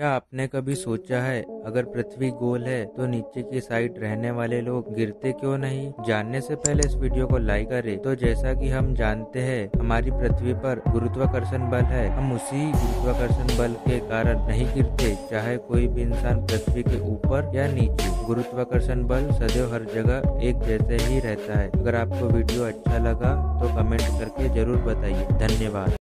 क्या आपने कभी सोचा है अगर पृथ्वी गोल है तो नीचे की साइड रहने वाले लोग गिरते क्यों नहीं? जानने से पहले इस वीडियो को लाइक करें। तो जैसा कि हम जानते हैं हमारी पृथ्वी पर गुरुत्वाकर्षण बल है, हम उसी गुरुत्वाकर्षण बल के कारण नहीं गिरते चाहे कोई भी इंसान पृथ्वी के ऊपर या नीचे। गुरुत्वाकर्षण बल सदैव हर जगह एक जैसे ही रहता है। अगर आपको वीडियो अच्छा लगा तो कमेंट करके जरूर बताइए। धन्यवाद।